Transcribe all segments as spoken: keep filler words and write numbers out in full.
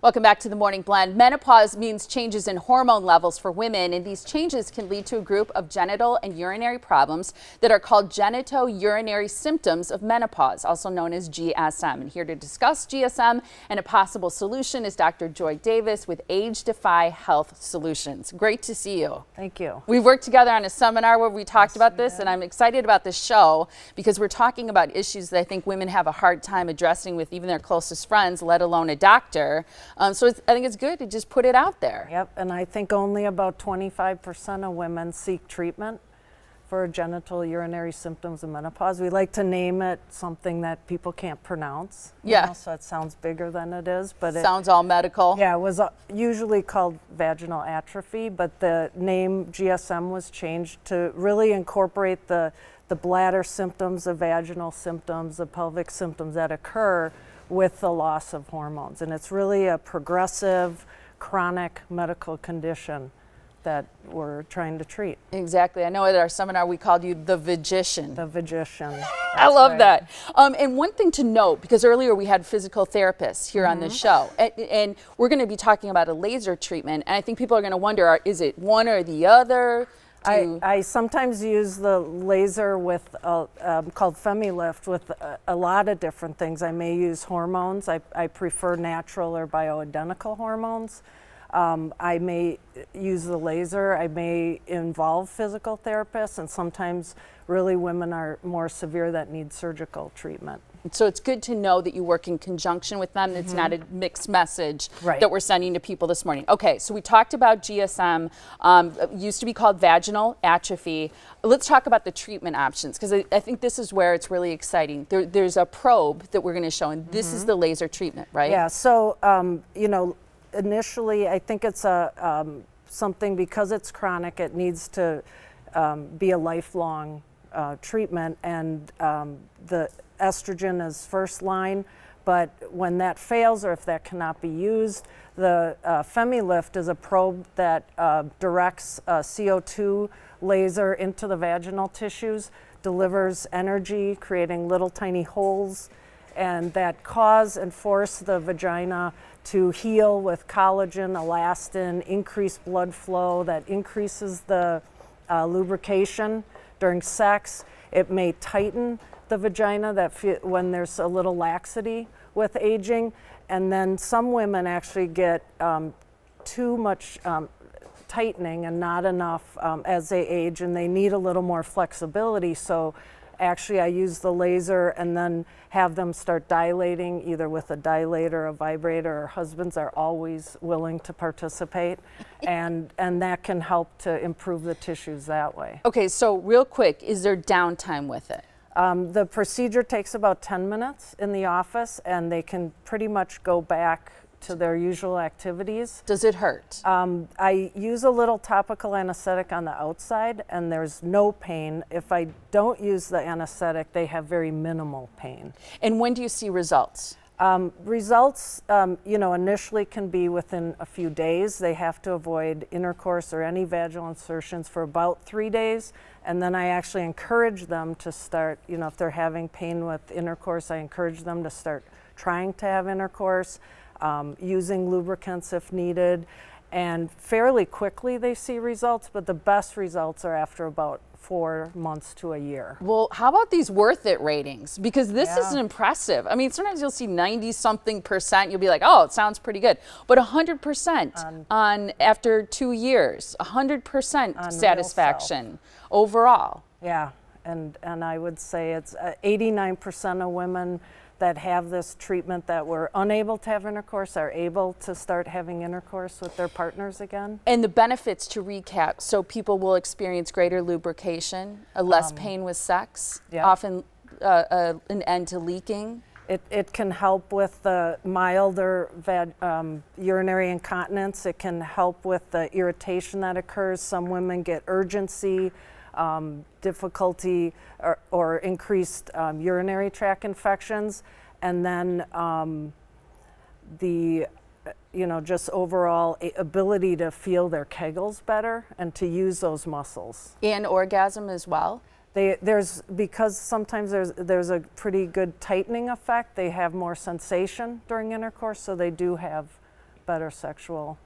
Welcome back to the Morning Blend. Menopause means changes in hormone levels for women, and these changes can lead to a group of genital and urinary problems that are called genitourinary symptoms of menopause, also known as G S M. And here to discuss G S M and a possible solution is Doctor Joi Davis with Age Defy Health Solutions. Great to see you. Thank you. We worked together on a seminar where we talked yes, about this, did. and I'm excited about this show because we're talking about issues that I think women have a hard time addressing with even their closest friends, let alone a doctor. Um, so it's, I think it's good to just put it out there. Yep, and I think only about twenty-five percent of women seek treatment for genital urinary symptoms of menopause. We like to name it something that people can't pronounce. Yeah. You know, so it sounds bigger than it is. But it sounds all medical. Yeah, it was usually called vaginal atrophy, but the name G S M was changed to really incorporate the, the bladder symptoms, the vaginal symptoms, the pelvic symptoms that occur with the loss of hormones. And it's really a progressive, chronic medical condition that we're trying to treat. Exactly. I know at our seminar we called you the Vagician. The Vagician. I love right. that. Um, and one thing to note, because earlier we had physical therapists here mm-hmm. on the show, and, and we're going to be talking about a laser treatment, and I think people are going to wonder, is it one or the other? I, I sometimes use the laser with a, um, called FemiLift with a, a lot of different things. I may use hormones. I, I prefer natural or bioidentical hormones. Um, I may use the laser. I may involve physical therapists, and sometimes really women are more severe that need surgical treatment. So it's good to know that you work in conjunction with them. Mm-hmm. It's not a mixed message right. that we're sending to people this morning. Okay, so we talked about G S M, um, used to be called vaginal atrophy. Let's talk about the treatment options, because I, I think this is where it's really exciting. There, there's a probe that we're going to show, and this mm-hmm. is the laser treatment, right? Yeah, so, um, you know, initially, I think it's a um, something, because it's chronic, it needs to um, be a lifelong uh, treatment, and um, the estrogen is first line, but when that fails or if that cannot be used, the uh, FemiLift is a probe that uh, directs a C O two laser into the vaginal tissues, delivers energy, creating little tiny holes, and that cause and force the vagina to heal with collagen, elastin, increased blood flow that increases the uh, lubrication during sex. It may tighten the vagina that fe- when there's a little laxity with aging. And then some women actually get um, too much um, tightening and not enough um, as they age, and they need a little more flexibility. So actually I use the laser and then have them start dilating, either with a dilator, a vibrator, or husbands are always willing to participate. and and that can help to improve the tissues that way. Okay, so real quick, is there downtime with it? Um, the procedure takes about ten minutes in the office, and they can pretty much go back to their usual activities. Does it hurt? Um, I use a little topical anesthetic on the outside, and there's no pain. If I don't use the anesthetic, they have very minimal pain. And when do you see results? Um, results, um, you know, initially can be within a few days. They have to avoid intercourse or any vaginal insertions for about three days. And then I actually encourage them to start, you know, if they're having pain with intercourse, I encourage them to start trying to have intercourse, um, using lubricants if needed. And fairly quickly they see results, but the best results are after about four months to a year. Well, how about these worth it ratings? Because this yeah. is impressive. I mean, sometimes you'll see ninety something percent, you'll be like, oh, it sounds pretty good. But one hundred percent on, on after two years, one hundred percent satisfaction overall. Yeah, and, and I would say it's eighty-nine percent of women that have this treatment that were unable to have intercourse are able to start having intercourse with their partners again. And the benefits, to recap, so people will experience greater lubrication, a less um, pain with sex, yeah. often uh, uh, an end to leaking. It, it can help with the milder um, urinary incontinence. It can help with the irritation that occurs. Some women get urgency, Um, difficulty or, or increased um, urinary tract infections, and then um, the, you know, just overall ability to feel their kegels better and to use those muscles. And orgasm as well? They, there's, because sometimes there's, there's a pretty good tightening effect, they have more sensation during intercourse, so they do have better sexual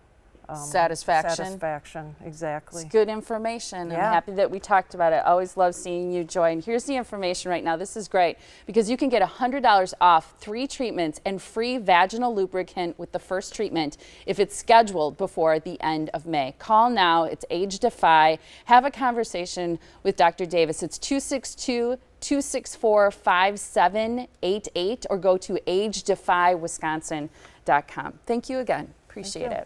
um, satisfaction. Satisfaction, exactly. It's good information. Yeah. I'm happy that we talked about it. I always love seeing you, Joi. And here's the information right now. This is great because you can get one hundred dollars off three treatments and free vaginal lubricant with the first treatment if it's scheduled before the end of May. Call now. It's Age Defy. Have a conversation with Doctor Davis. It's two six two, two six four, five seven eight eight or go to Age Defy Wisconsin dot com. Thank you again. Appreciate it.